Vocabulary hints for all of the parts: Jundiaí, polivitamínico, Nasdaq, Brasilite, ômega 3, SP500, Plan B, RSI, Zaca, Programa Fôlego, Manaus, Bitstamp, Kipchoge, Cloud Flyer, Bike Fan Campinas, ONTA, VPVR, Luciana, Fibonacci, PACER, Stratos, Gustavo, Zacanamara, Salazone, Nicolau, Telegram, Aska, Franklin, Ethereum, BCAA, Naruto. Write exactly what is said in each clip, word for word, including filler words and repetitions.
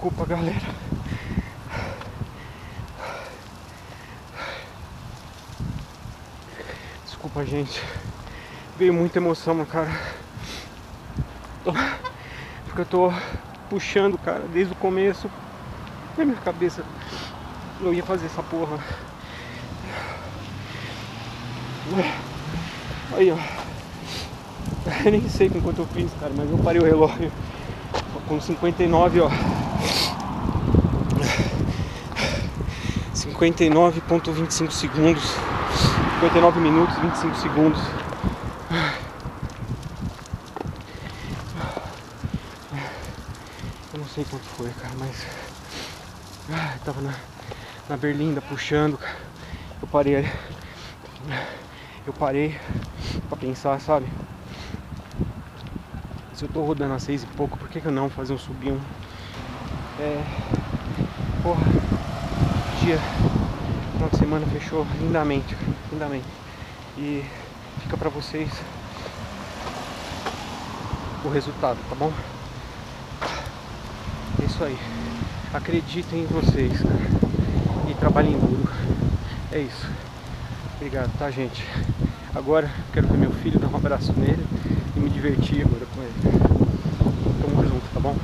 Desculpa, galera. Desculpa, gente. Veio muita emoção no cara. Porque eu tô puxando, cara, desde o começo. Na minha cabeça eu ia fazer essa porra. Aí, ó. Eu nem sei com quanto eu fiz, cara, mas eu parei o relógio com cinquenta e nove, ó. cinquenta e nove vírgula vinte e cinco segundos. cinquenta e nove minutos, vinte e cinco segundos. Eu não sei quanto foi, cara, mas... Ah, eu tava na, na berlinda puxando, cara. Eu parei. Eu parei pra pensar, sabe? Se eu tô rodando a seis e pouco, por que, que eu não fazer um subinho? É. Porra, dia, final de semana fechou lindamente, lindamente. E fica pra vocês o resultado, tá bom? É isso aí. Acreditem em vocês, cara. E trabalhem duro. É isso. Obrigado, tá, gente? Agora quero ver meu filho, dar um abraço nele. Me divertir agora com ele. Tamo junto, tá bom?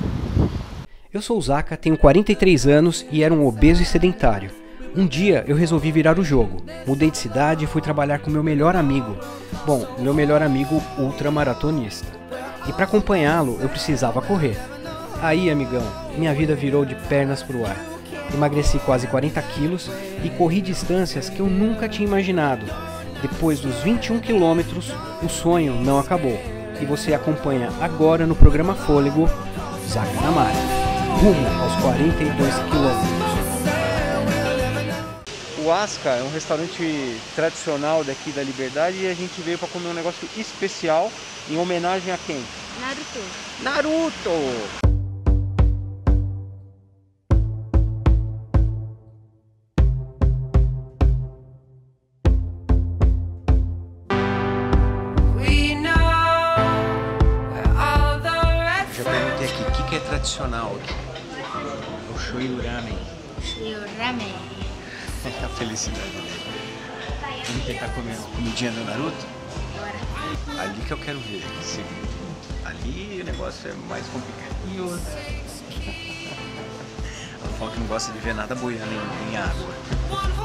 Eu sou o Zaca, tenho quarenta e três anos e era um obeso e sedentário. Um dia eu resolvi virar o jogo. Mudei de cidade e fui trabalhar com meu melhor amigo. Bom, meu melhor amigo ultramaratonista. E pra acompanhá-lo eu precisava correr. Aí, amigão, minha vida virou de pernas pro ar. Emagreci quase quarenta quilos e corri distâncias que eu nunca tinha imaginado. Depois dos vinte e um quilômetros, o sonho não acabou. E você acompanha agora no programa Fôlego, Zacanamara, rumo aos quarenta e dois quilômetros. O Aska é um restaurante tradicional daqui da Liberdade e a gente veio para comer um negócio especial em homenagem a quem? Naruto. Naruto! Tradicional aqui. O shoyu ramen. Shoyu ramen. A felicidade dele. Vamos tentar comer a comidinha do Naruto? Bora. Ali que eu quero ver. Se... Ali o negócio é mais complicado. E outra. Ela fala que não gosta de ver nada boiando em, em água.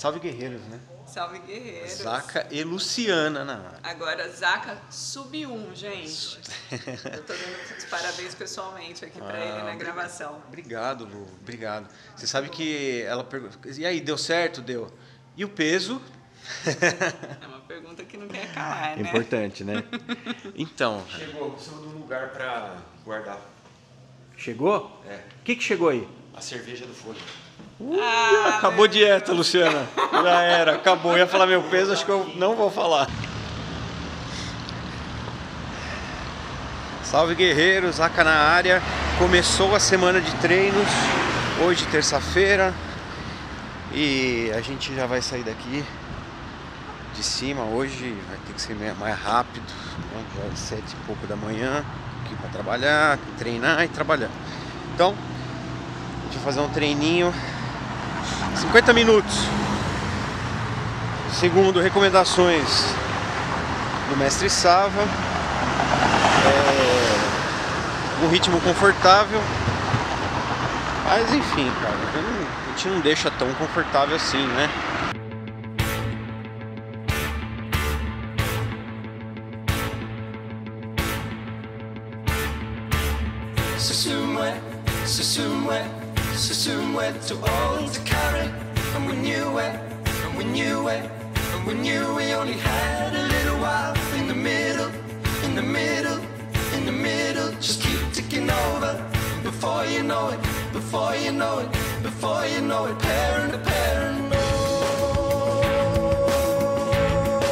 Salve guerreiros, né? Salve guerreiros. Zaca e Luciana na área. Agora, Zaca sub um, gente. Eu tô dando os parabéns pessoalmente aqui ah, pra ele na gravação. Obrigado, Lu. Obrigado. Você sabe que ela pergunta... E aí, deu certo? Deu. E o peso? É uma pergunta que não quer calar, né? Importante, né? Então... Chegou. Preciso de um lugar pra guardar. Chegou? É. O que que chegou aí? A cerveja do Fôlego. Uh, ah, acabou a dieta, Luciana. Já era, acabou. Eu ia falar meu peso, acho que eu não vou falar. Salve guerreiros, Zaca na área. Começou a semana de treinos. Hoje, terça-feira. E a gente já vai sair daqui de cima. Hoje vai ter que ser mais rápido. Já é sete e pouco da manhã. Aqui pra trabalhar, treinar e trabalhar. Então, a gente vai fazer um treininho. cinquenta minutos, segundo recomendações do mestre Sava, é um ritmo confortável, mas enfim, cara, a gente não deixa tão confortável assim, né? To ONTA current, and we knew it, and we knew it, and we knew we only had a little while in the middle, in the middle, in the middle. Just keep ticking over before you know it, before you know it, before you know it. Parent to parent. Oh, oh, oh,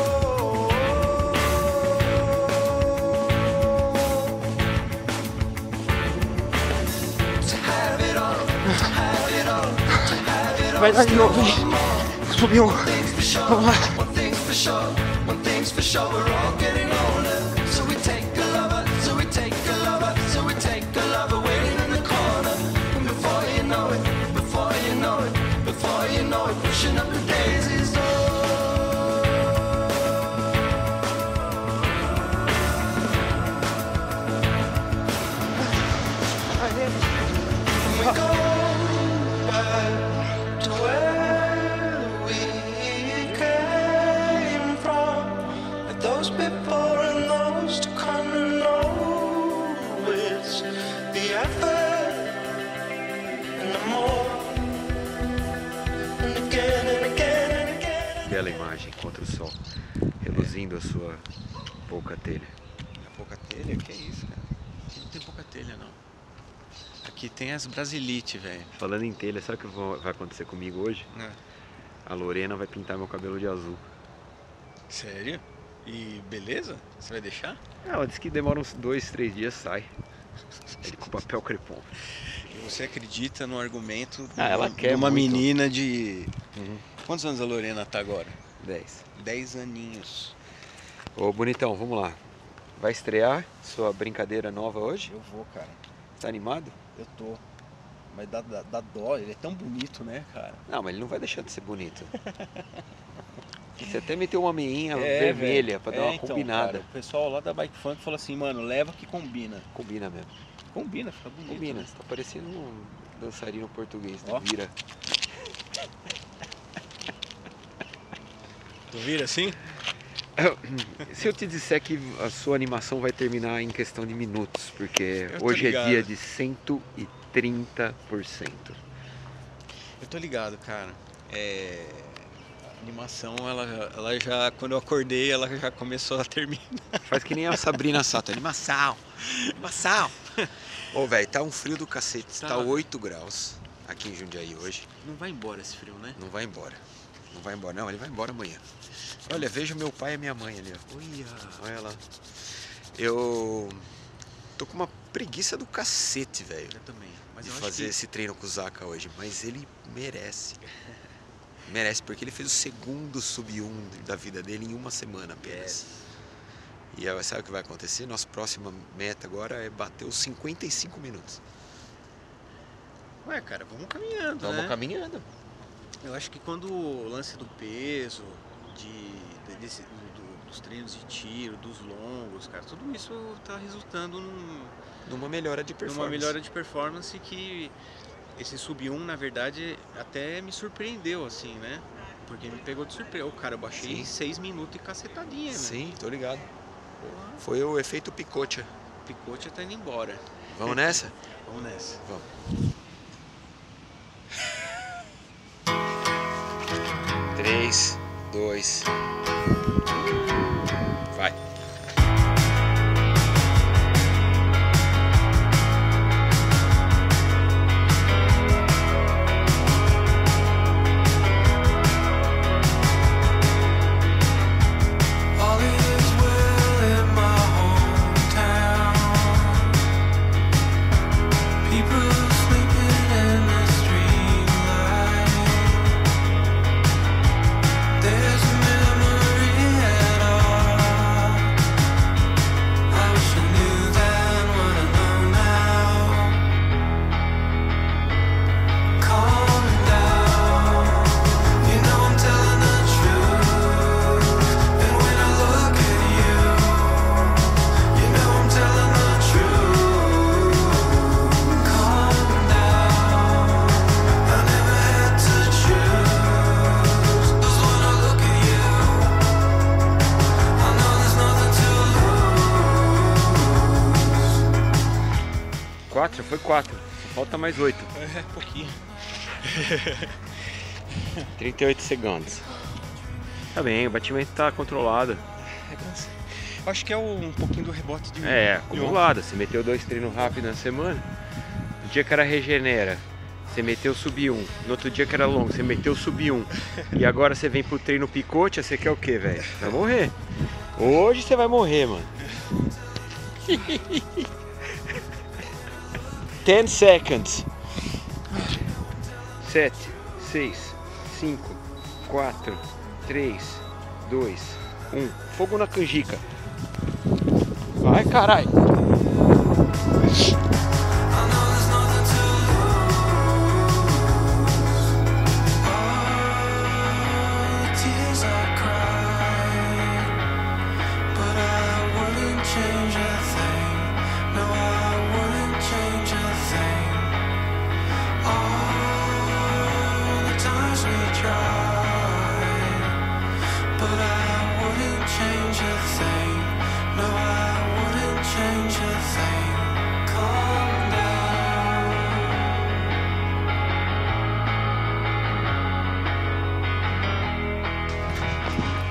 oh, oh, oh. Vai dar de novo. Subiu. Vamos lá. Bela imagem contra o sol, reluzindo é. a sua pouca telha. A pouca telha? Que é isso, cara? Aqui não tem pouca telha, não. Aqui tem as Brasilite, velho. Falando em telha, sabe o que vai acontecer comigo hoje? É. A Lorena vai pintar meu cabelo de azul. Sério? E beleza? Você vai deixar? Ah, ela disse que demora uns dois, três dias, sai. Ele com papel crepom. E você acredita no argumento de ah, ela quer uma muito. menina de... Uhum. Quantos anos a Lorena tá agora? Dez. Dez aninhos. Ô, bonitão, vamos lá. Vai estrear sua brincadeira nova hoje? Eu vou, cara. Tá animado? Eu tô. Mas dá, dá, dá dó, ele é tão bonito, né, cara? Não, mas ele não vai deixar de ser bonito. Você até meteu uma meinha é, vermelha velho. pra dar é, uma então, combinada. Cara, o pessoal lá da Bike Fan falou assim, mano, leva que combina. Combina mesmo. Combina, fica bonito. Combina, né? Você tá parecendo um dançarino português do Vira. Do Vira, assim? Se eu te disser que a sua animação vai terminar em questão de minutos, porque hoje ligado. é dia de cento e trinta por cento. Eu tô ligado, cara. É... A animação, ela, ela já, quando eu acordei, ela já começou a terminar. Faz que nem a Sabrina Sato, animação, animação. Ô, velho, tá um frio do cacete, tá, tá oito graus aqui em Jundiaí hoje. Não vai embora esse frio, né? Não vai embora, não vai embora, não, ele vai embora amanhã. Olha, vejo meu pai e minha mãe ali, ó. Olha, olha lá. Eu tô com uma preguiça do cacete, velho. Eu também. Mas de eu fazer acho que... esse treino com o Zaka hoje, mas ele merece. Merece, porque ele fez o segundo sub um da vida dele em uma semana apenas. É. E aí, sabe o que vai acontecer? Nossa próxima meta agora é bater os cinquenta e cinco minutos. Ué, cara, vamos caminhando, Vamos né? caminhando. Eu acho que quando o lance do peso, de, desse, do, dos treinos de tiro, dos longos, cara, tudo isso tá resultando num, numa melhora de performance. Numa melhora de performance que... Esse sub um, na verdade, até me surpreendeu, assim, né? Porque me pegou de surpresa. O cara, eu baixei Sim. seis minutos e cacetadinha, né? Sim, tô ligado. Porra. Foi o efeito picocha. Picocha tá indo embora. Vamos nessa? Vamos nessa. Vamos. três, dois... Vai. Foi quatro, falta mais oito. É, pouquinho. trinta e oito segundos. Tá bem, o batimento tá controlado. É, acho que é um pouquinho do rebote de... É, acumulado. Você meteu dois treinos rápidos na semana. No dia que era regenera, você meteu sub um. No outro dia que era longo, você meteu sub um. E agora você vem pro treino picote, você quer o que, velho? Vai morrer. Hoje você vai morrer, mano. ten seconds. Sete, seis, cinco, quatro, três, dois, um. Fogo na canjica. Vai, carai.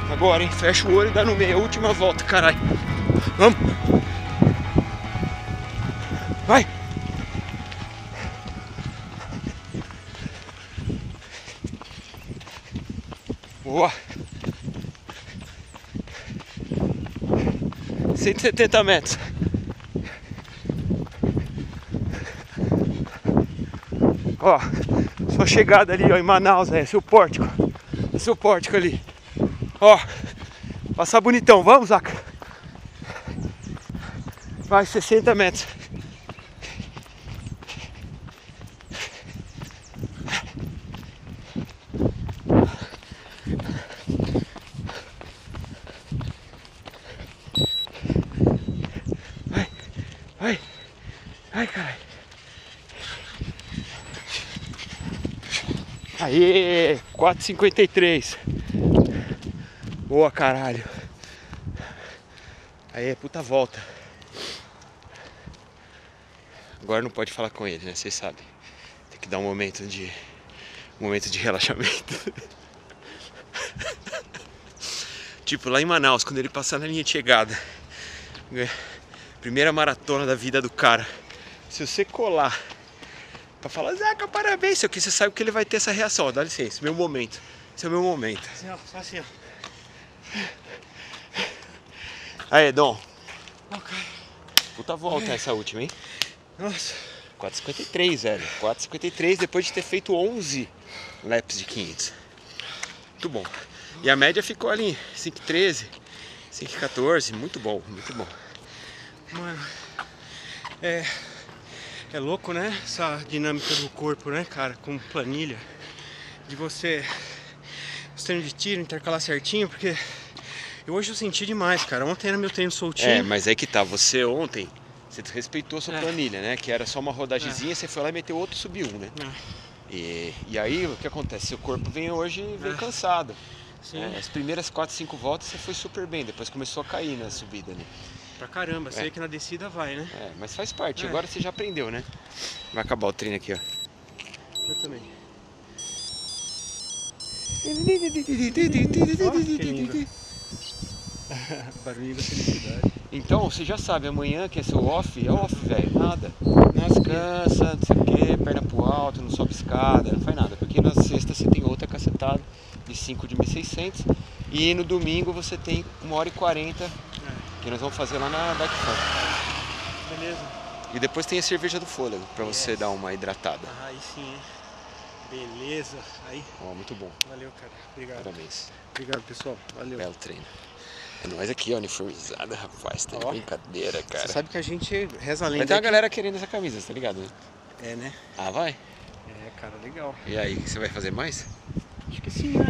Agora, hein? Fecha o olho e dá no meio. A última volta, caralho. Vamos! Vai! Boa! cento e setenta metros. Ó, só chegada ali, ó, em Manaus, é seu pórtico. É seu pórtico ali. Ó, passar bonitão, vamos, Zaca. Vai, sessenta metros. Vai, vai, vai, caralho. Aê, quatro e cinquenta e três. Boa, caralho. Aí é puta volta. Agora não pode falar com ele, né? Vocês sabem. Tem que dar um momento de... Um momento de relaxamento. Tipo, lá em Manaus, quando ele passar na linha de chegada. Primeira maratona da vida do cara. Se você colar pra falar, Zaca, parabéns, seu que você sabe que ele vai ter essa reação. Ó, dá licença, meu momento. Esse é o meu momento. Assim, ó, só assim, ó. Aí, Dom. Okay. Puta volta essa última, hein? Nossa. quatro e cinquenta e três, velho. quatro e cinquenta e três depois de ter feito onze laps de quinhentos. Muito bom. E a média ficou ali, cinco e treze, cinco e quatorze. Muito bom, muito bom. Mano, é, é louco, né? Essa dinâmica do corpo, né, cara? Com planilha. De você... Os treinos de tiro, intercalar certinho, porque eu hoje eu senti demais, cara. Ontem era meu treino soltinho. É, mas aí que tá, você ontem, você respeitou a sua é. planilha, né? Que era só uma rodagezinha, é. você foi lá e meteu outro, subiu um, né? É. E, e aí, o que acontece? Seu corpo vem hoje, vem é. cansado. Sim. É, as primeiras quatro, cinco voltas você foi super bem, depois começou a cair na subida, né? Pra caramba, é. sei que na descida vai, né? É, mas faz parte, é. agora você já aprendeu, né? Vai acabar o treino aqui, ó. Eu também. Barulhinho da felicidade. Então, você já sabe, amanhã que é seu off, é off, velho, nada. Não descansa, não sei o que, perna pro alto, não sobe escada, não faz nada. Porque na sexta você tem outra cacetada de cinco de mil e seiscentos e no domingo você tem uma hora e quarenta que nós vamos fazer lá na Bike Fan. Beleza. E depois tem a cerveja do fôlego pra você yes. dar uma hidratada. Ah, aí sim, hein? Beleza, aí. Ó, muito bom. Valeu, cara. Obrigado. Parabéns. Obrigado, pessoal. Valeu. Belo treino. É nós aqui, ó, uniformizada, rapaz. Tá ó, brincadeira, cara. Você sabe que a gente reza além. Mas tem uma galera querendo essa camisa, tá ligado? Né? É, né? Ah, vai? É, cara, legal. E aí, você vai fazer mais? Acho que sim, né?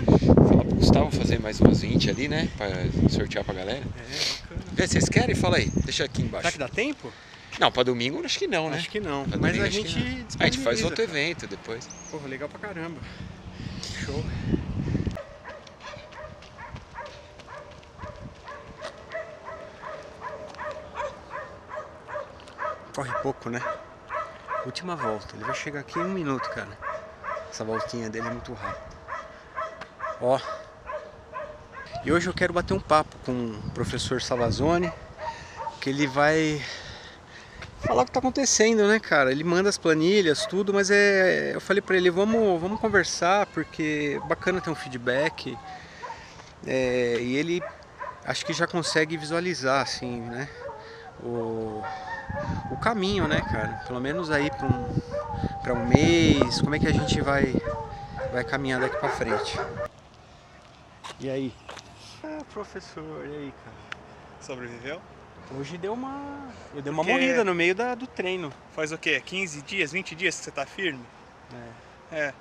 Fala pro Gustavo fazer mais umas vinte ali, né? Pra sortear pra galera. É, bacana. Vê, vocês querem? Fala aí. Deixa aqui embaixo. Será que dá tempo? Não, pra domingo acho que não, né? Acho que não. Domingo, mas a gente disponibiliza. A gente faz outro cara. evento depois. Porra, legal pra caramba. Show. Corre pouco, né? Última volta. Ele vai chegar aqui em um minuto, cara. Essa voltinha dele é muito rápida. Ó. E hoje eu quero bater um papo com o professor Salazone. Que ele vai... falar o que tá acontecendo, né, cara? Ele manda as planilhas, tudo, mas é, eu falei pra ele, vamos, vamos conversar, porque é bacana ter um feedback. É, e ele, acho que já consegue visualizar, assim, né, o, o caminho, né, cara? Pelo menos aí pra um, pra um mês, como é que a gente vai, vai caminhar daqui pra frente. E aí? Ah, professor, e aí, cara? Sobreviveu? Hoje deu uma... Eu dei uma Porque morrida no meio da, do treino. Faz o quê? quinze dias, vinte dias que você tá firme? É. É.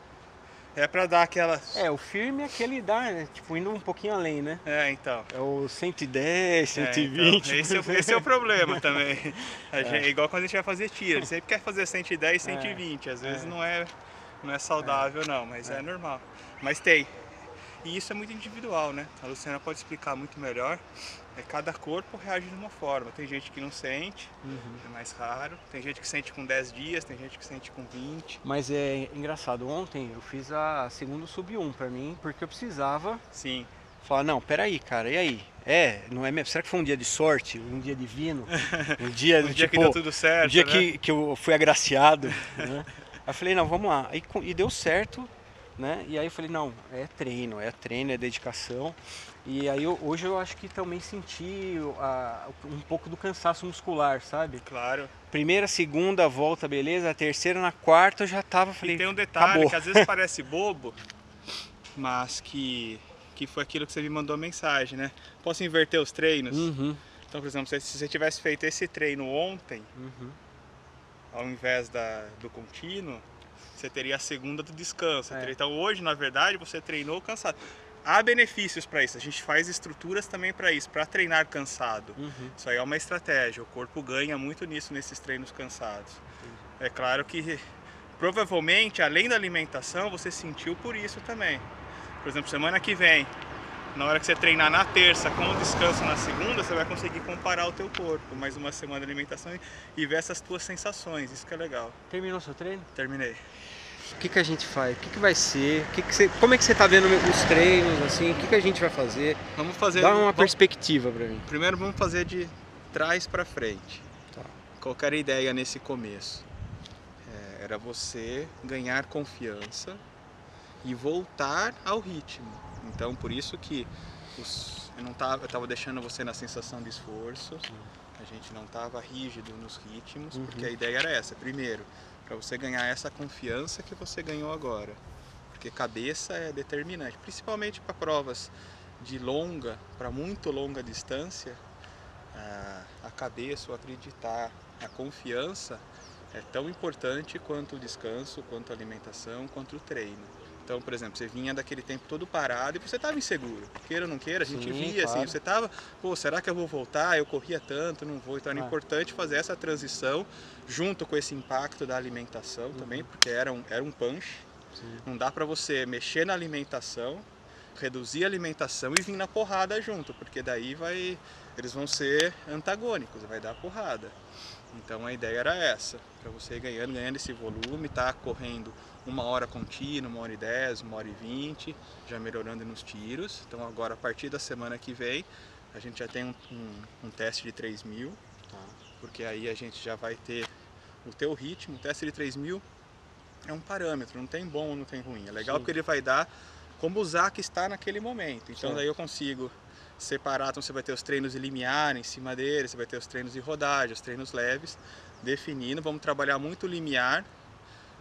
É pra dar aquela... É, o firme é aquele dar, né? Tipo, indo um pouquinho além, né? É, então. É o cento e dez, cento e vinte... É, então. esse, é, esse é o problema também. É. Gente, é igual quando a gente vai fazer tiro. Você sempre quer fazer cento e dez, cento e vinte. É. Às vezes é. não, é, não é saudável, é. não, mas é. é normal. Mas tem. E isso é muito individual, né? A Luciana pode explicar muito melhor. É, cada corpo reage de uma forma. Tem gente que não sente, uhum. é mais raro. Tem gente que sente com dez dias, tem gente que sente com vinte. Mas é engraçado, ontem eu fiz a segunda sub um pra mim, porque eu precisava Sim. falar, não, peraí, cara, e aí? É, não é mesmo? Será que foi um dia de sorte? Um dia divino? Um dia, um dia tipo, que deu tudo certo, um dia né? que, que eu fui agraciado, né? Aí eu falei, não, vamos lá. E, e deu certo, né? E aí eu falei, não, é treino, é treino, é dedicação. E aí eu, hoje eu acho que também senti a, um pouco do cansaço muscular, sabe? Claro. Primeira, segunda volta, beleza. A terceira, na quarta eu já tava, falei, e tem um detalhe acabou. Que às vezes parece bobo, mas que, que foi aquilo que você me mandou a mensagem, né? Posso inverter os treinos? Uhum. Então, por exemplo, se, se você tivesse feito esse treino ontem, uhum. ao invés da, do contínuo, você teria a segunda do descanso. É. Então hoje, na verdade, você treinou cansado. Há benefícios para isso, a gente faz estruturas também para isso, para treinar cansado. Uhum. Isso aí é uma estratégia, o corpo ganha muito nisso, nesses treinos cansados. Entendi. É claro que, provavelmente, além da alimentação, você sentiu por isso também. Por exemplo, semana que vem, na hora que você treinar na terça com o descanso na segunda, você vai conseguir comparar o teu corpo, mais uma semana de alimentação e ver essas tuas sensações, isso que é legal. Terminou seu treino? Terminei. O que, que a gente faz? O que, que vai ser? O que que você, como é que você está vendo os treinos? Assim? O que, que a gente vai fazer? Vamos fazer... Dá uma vamos, perspectiva para mim. Primeiro vamos fazer de trás para frente. Tá. Qual era a ideia nesse começo? É, era você ganhar confiança e voltar ao ritmo. Então, por isso que os, eu não tava, eu tava deixando você na sensação de esforço. A gente não estava rígido nos ritmos, uhum. porque a ideia era essa. Primeiro, para você ganhar essa confiança que você ganhou agora. Porque cabeça é determinante, principalmente para provas de longa, para muito longa distância, a cabeça, o acreditar, a confiança é tão importante quanto o descanso, quanto a alimentação, quanto o treino. Então, por exemplo, você vinha daquele tempo todo parado e você estava inseguro, queira ou não queira, a gente Sim, via claro. assim, você estava, pô, será que eu vou voltar? Eu corria tanto, não vou, então era ah. importante fazer essa transição junto com esse impacto da alimentação uhum. também, porque era um, era um punch, Sim. não dá para você mexer na alimentação, reduzir a alimentação e vir na porrada junto, porque daí vai, eles vão ser antagônicos, vai dar porrada. Então a ideia era essa, para você ir ganhando, ganhando esse volume, tá correndo uma hora contínua, uma hora e dez, uma hora e vinte, já melhorando nos tiros. Então agora a partir da semana que vem a gente já tem um, um, um teste de três mil, tá? Porque aí a gente já vai ter o teu ritmo. O teste de três mil é um parâmetro, não tem bom, não tem ruim. É legal Sim. porque ele vai dar como o Zac está naquele momento, então Sim. daí eu consigo... separar, então você vai ter os treinos de limiar em cima dele, você vai ter os treinos de rodagem, os treinos leves, definindo. Vamos trabalhar muito limiar,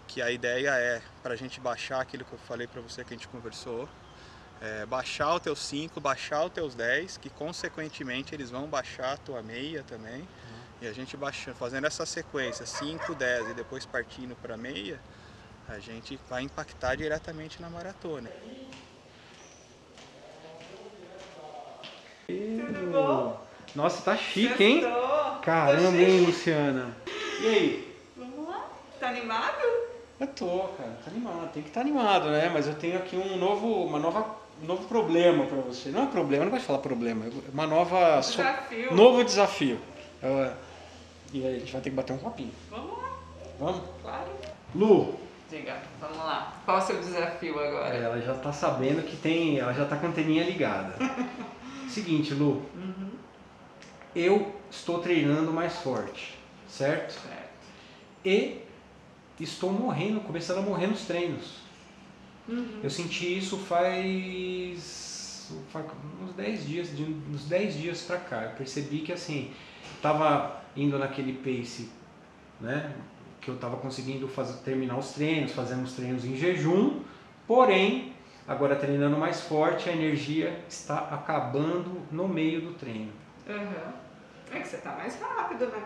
que a ideia é para a gente baixar aquilo que eu falei para você, que a gente conversou, é, baixar o teu cinco, baixar os teus dez, que consequentemente eles vão baixar a tua meia também, uhum. e a gente baixando, fazendo essa sequência, cinco, dez e depois partindo para meia, a gente vai impactar diretamente na maratona. Tudo bom? Nossa, tá chique, hein? Caramba, hein, Luciana? E aí? Vamos lá? Tá animado? Eu tô, cara, tá animado. Tem que estar tá animado, né? Mas eu tenho aqui um novo, uma nova, um novo problema pra você. Não é problema, eu não gosto de falar problema. É uma nova... Desafio. So... Novo desafio. Eu... E aí, a gente vai ter que bater um papinho. Vamos lá. Vamos? Claro. Lu. Diga, vamos lá. Qual é o seu desafio agora? Ela já tá sabendo que tem... Ela já tá com a anteninha ligada. Seguinte, Lu, uhum. eu estou treinando mais forte, certo? Certo. E estou morrendo, começando a morrer nos treinos. Uhum. Eu senti isso faz, faz uns dez dias, de uns dez dias pra cá. Eu percebi que assim, estava indo naquele pace, né, que eu estava conseguindo fazer, terminar os treinos, fazendo os treinos em jejum, Porém, agora treinando mais forte, a energia está acabando no meio do treino. Uhum. É que você está mais rápido, né?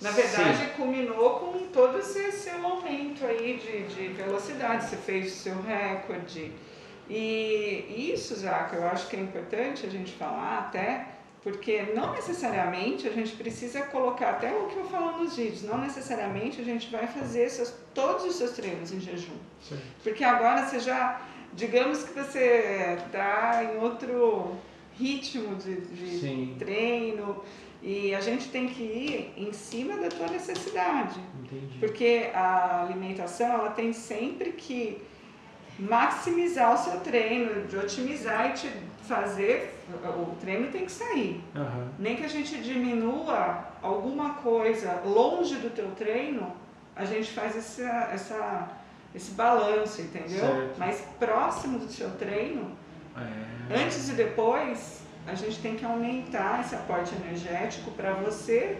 Na verdade, sim, culminou com todo esse seu aumento aí de, de velocidade, você fez o seu recorde. E isso, Zaca, eu acho que é importante a gente falar até, porque não necessariamente a gente precisa colocar, até o que eu falo nos vídeos, não necessariamente a gente vai fazer seus, todos os seus treinos em jejum. Sim. Porque agora você já, digamos que você está em outro ritmo de, de treino, e a gente tem que ir em cima da tua necessidade. Entendi. Porque a alimentação, ela tem sempre que maximizar o seu treino, de otimizar e te fazer, o treino tem que sair. Uhum. Nem que a gente diminua alguma coisa longe do teu treino, a gente faz essa, essa, esse balanço, entendeu? Certo. Mas próximo do seu treino, é... antes e depois, a gente tem que aumentar esse aporte energético para você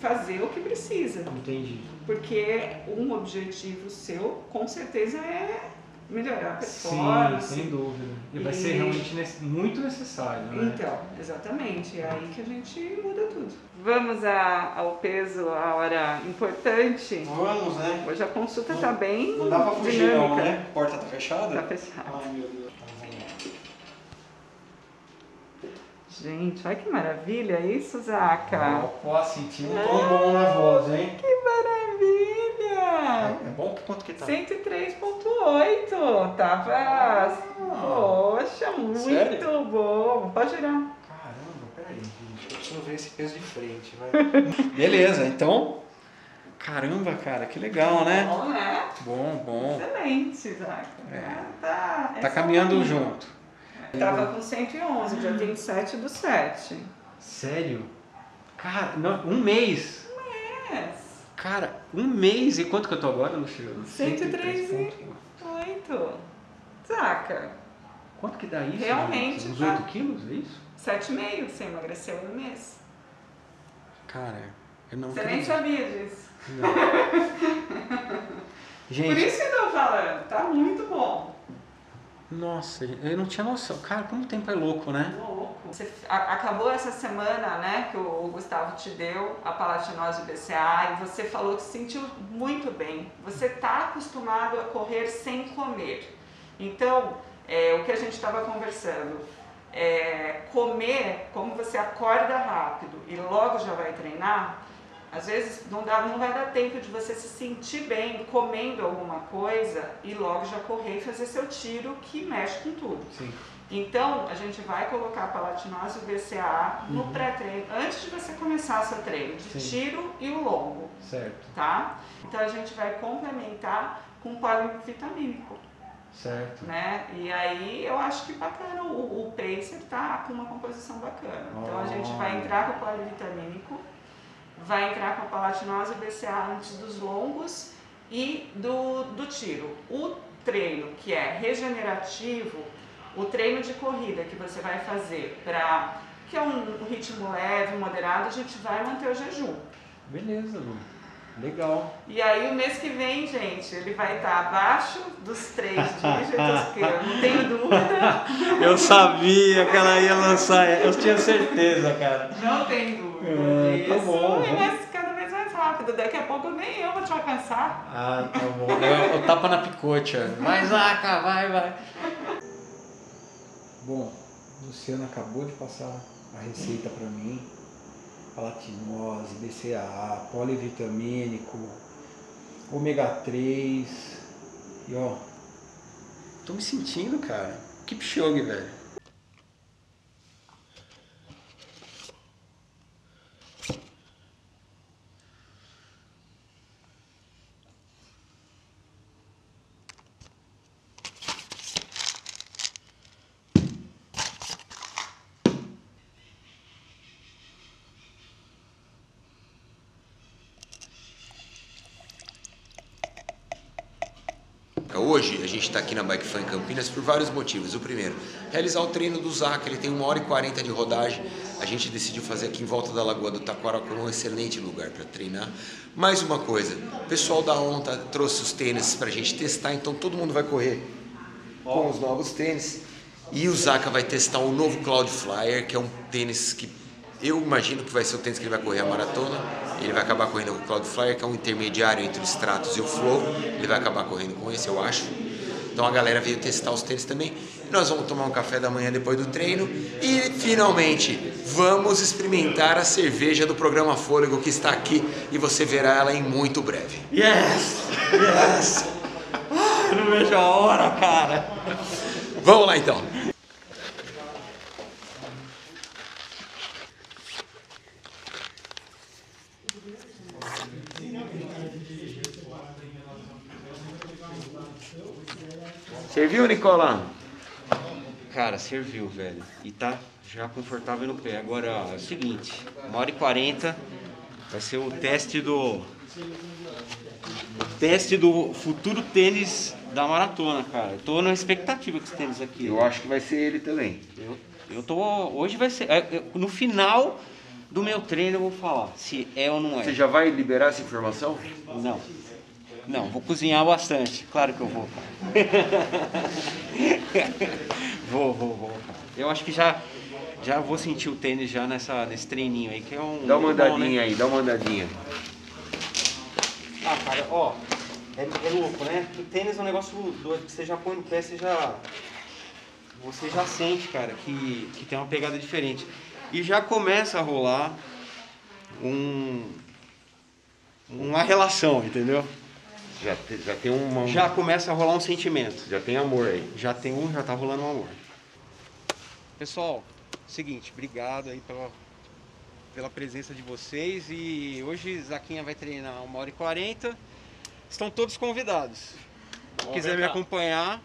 fazer o que precisa. Entendi. Porque um objetivo seu, com certeza, é melhorar a performance. Sim, sem dúvida. E, e... vai ser realmente muito necessário, né? Então, exatamente. É aí que a gente muda tudo. Vamos a, ao peso, a hora importante? Vamos, né? Hoje a consulta está bem Não dá para fugir não, né? A porta está fechada? Está fechada. Ai, meu Deus. Gente, olha que maravilha isso, Zaca. Posso sentir um tom bom na voz, hein? Que maravilha! É, é bom? Quanto que tá? cento e três vírgula oito. Tava... Ah, poxa, muito sério? Bom. Pode girar. Caramba, peraí, gente. Eu preciso ver esse peso de frente, vai. Beleza, então... Caramba, cara, que legal, né? Bom, né? Bom, bom. Excelente, Zaca. É. Ah, tá, tá caminhando caminho. junto. Tava com cento e onze, já tem sete do sete. Sério? Cara, não, um mês? Um mês. Cara, um mês. E quanto que eu tô agora, Luciana? cento e três vírgula oito. Saca. Quanto que dá isso? Realmente. Né? Uns tá... oito quilos, é isso? sete vírgula cinco, você emagreceu em um mês. Cara, eu não... Você quero... nem sabia disso. Não. Gente. Por isso que eu tô falando, tá muito bom. Nossa, eu não tinha noção. Cara, como o tempo é louco, né? Louco. Você acabou essa semana, né, que o Gustavo te deu a palatinose B C A A, e você falou que se sentiu muito bem. Você tá acostumado a correr sem comer. Então, é, o que a gente estava conversando, é, comer, como você acorda rápido e logo já vai treinar, às vezes não, dá, não vai dar tempo de você se sentir bem comendo alguma coisa e logo já correr e fazer seu tiro que mexe com tudo. Sim. Então a gente vai colocar a palatinose e o B C A A no uhum. pré-treino, antes de você começar seu treino, de Sim. tiro e o longo. Certo. Tá? Então a gente vai complementar com polivitamínico. Certo. Né? E aí eu acho que bacana, o, o pacer tá com uma composição bacana. Oh. Então a gente vai entrar com o polivitamínico, vai entrar com a palatinose B C A A antes dos longos e do, do tiro. O treino que é regenerativo, o treino de corrida que você vai fazer, pra, que é um, um ritmo leve, moderado, a gente vai manter o jejum. Beleza, Lu. Legal. E aí o mês que vem, gente, ele vai estar abaixo dos três dígitos, que eu não tenho dúvida. Eu sabia que ela ia lançar, eu tinha certeza, cara. Não tem dúvida disso. É, tá bom. E vai cada vez mais rápido, daqui a pouco nem eu vou te alcançar. Ah, tá bom. Eu, eu tapa na picocha. Mas, Zaca, vai, vai. Bom, a Luciana acabou de passar a receita pra mim. Palatinose, B C A A, polivitamínico, ômega três, e ó, tô me sentindo, cara, Kipchoge, velho. Hoje a gente está aqui na Bike Fan Campinas por vários motivos. O primeiro, realizar o treino do Zaca, ele tem uma hora e quarenta de rodagem. A gente decidiu fazer aqui em volta da Lagoa do Taquara, que é um excelente lugar para treinar. Mais uma coisa, o pessoal da ONTA trouxe os tênis para a gente testar, então todo mundo vai correr com os novos tênis. E o Zaca vai testar um novo Cloud Flyer, que é um tênis que eu imagino que vai ser o tênis que ele vai correr a maratona. Ele vai acabar correndo com o Cloud Flyer, que é um intermediário entre o Stratos e o Flow. Ele vai acabar correndo com esse, eu acho. Então a galera veio testar os tênis também. Nós vamos tomar um café da manhã depois do treino. E finalmente vamos experimentar a cerveja do Programa Fôlego, que está aqui. E você verá ela em muito breve. Yes! Yes! Eu não vejo a hora, cara! Vamos lá então! Serviu, Nicolau? Cara, serviu, velho. E tá já confortável no pé. Agora, ó, é o seguinte, uma hora e quarenta vai ser o teste do... O teste do futuro tênis da maratona, cara. Eu tô na expectativa com esse tênis aqui. Eu acho que vai ser ele também. Eu, eu tô... Hoje vai ser... No final do meu treino eu vou falar se é ou não é. Você já vai liberar essa informação? Não. Não, vou cozinhar bastante. Claro que eu vou, cara. Vou, vou, vou, cara. Eu acho que já, já vou sentir o tênis já nessa, nesse treininho aí, que é um... Dá uma andadinha bom, né? Aí, dá uma andadinha. Ah, cara, ó, é, é louco, né? O tênis é um negócio doido, que você já põe no pé, você já... Você já sente, cara, que, que tem uma pegada diferente. E já começa a rolar um... Uma relação, entendeu? Já, te, já tem uma... Já começa a rolar um sentimento. Já tem amor aí. Já tem um, já tá rolando um amor. Pessoal, seguinte, obrigado aí pela, pela presença de vocês. E hoje Zaquinha vai treinar uma hora e quarenta. Estão todos convidados. Quem quiser me acompanhar,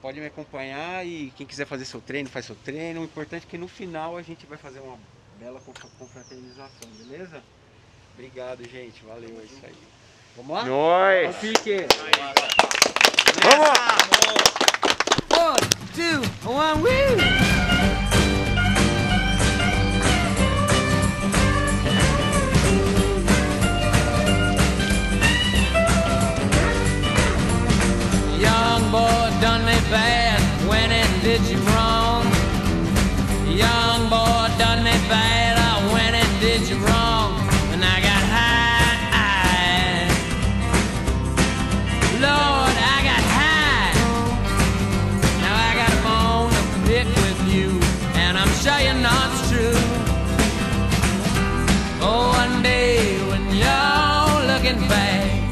pode me acompanhar. E quem quiser fazer seu treino, faz seu treino. O importante é que no final a gente vai fazer uma bela confraternização, beleza? Obrigado, gente. Valeu, é isso aí. Vamos lá? Nós! Vamos lá! one, two, one, woo! Young boy done me bad, went and did you wrong. Young boy done me bad, I went and did you wrong. And I got high. Lord, I got high. Now I got a bone to pick with you, and I'm sure you know it's true. Oh, one day when you're looking back,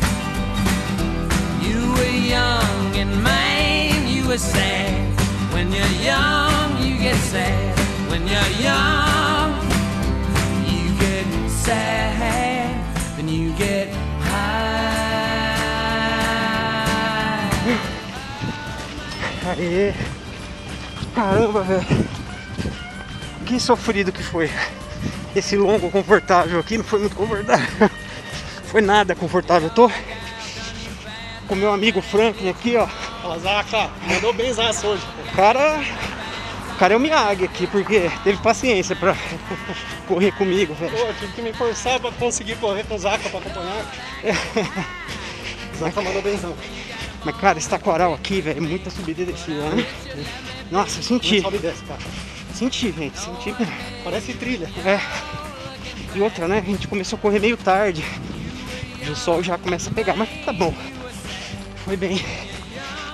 you were young and man, you were sad. When you're young, you get sad. When you're young, you get sad. When you get high. Aê! Caramba, velho! Que sofrido que foi! Esse longo confortável aqui não foi muito confortável. Foi nada confortável. Eu tô com meu amigo Franklin aqui, ó. Ó, Zaca, mandou bem zaço hoje. O cara, o cara é o Miyagi aqui, porque teve paciência pra correr comigo, velho. Pô, eu tive que me forçar pra conseguir correr com o Zaca pra acompanhar. O Zaca mandou benzão. Mas, cara, esse taquaral aqui, velho, é muita subida e descida, né? Nossa, eu senti. Não sobe e desce, cara. Senti, gente, senti. Parece trilha. É. E outra, né? A gente começou a correr meio tarde. O sol já começa a pegar, mas tá bom. Foi bem.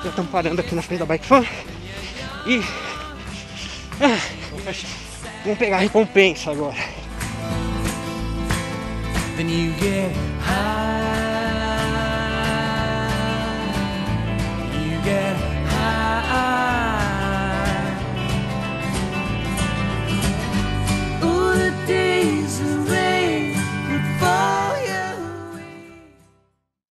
Já estamos parando aqui na frente da Bike Fan. E... Ah, vamos pegar a recompensa agora.